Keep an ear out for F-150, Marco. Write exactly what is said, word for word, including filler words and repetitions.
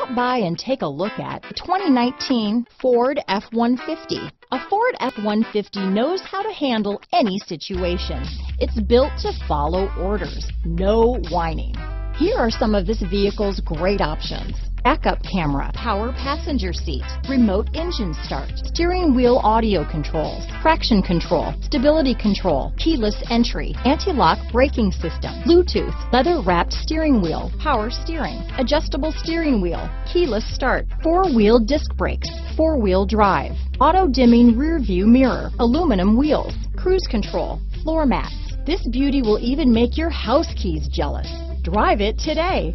Stop by and take a look at the twenty nineteen Ford F one fifty. A Ford F one fifty knows how to handle any situation. It's built to follow orders, no whining. Here are some of this vehicle's great options: backup camera, power passenger seat, remote engine start, steering wheel audio controls, traction control, stability control, keyless entry, anti-lock braking system, Bluetooth, leather-wrapped steering wheel, power steering, adjustable steering wheel, keyless start, four-wheel disc brakes, four-wheel drive, auto-dimming rear-view mirror, aluminum wheels, cruise control, floor mats. This beauty will even make your house keys jealous. Drive it today.